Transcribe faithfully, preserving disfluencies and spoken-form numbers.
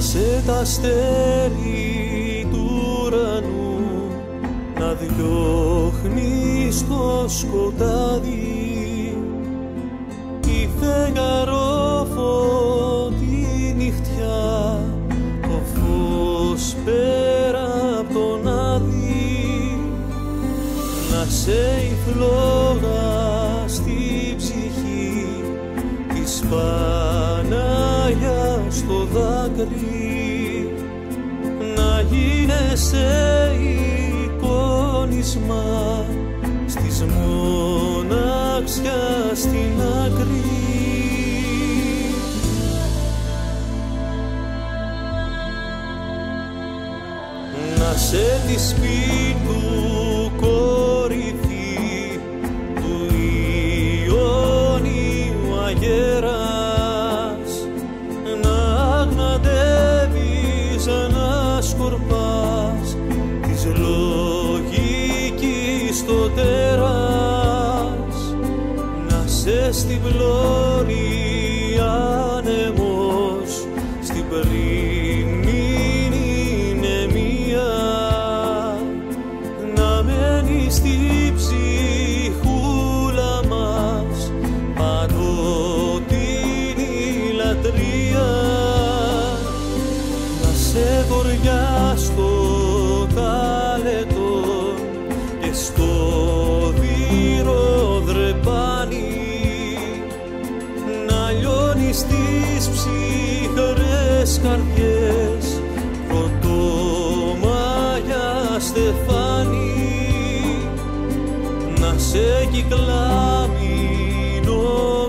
Άσε τα αστέρι του ουρανού να διώχνει στο σκοτάδι, η φεγγαρόφωτη νυχτιά, το φως πέρα απ' τον άδει. Να σε η φλόγα στη ψυχή της Παναγιά στο δάκρυ, να γίνεσαι εικόνισμα στις μοναξιά στην άκρη. Να σε τη σπίτου κορυφή του Ιόνιου αγέρας, να αγναντεύεις, να σκορπάς της λογικής το τέρας. Να σε στην πλώρη άνεμος, στην στη ψυχούλα μας πανωτινή λατρεία. Να σε βοριά στο καλετό και στο δίρο δρεπάνι, να λιώνει στις ψυχρές καρδιές πρωτομαγιά στεφάνι. Να σε κυκλάμινο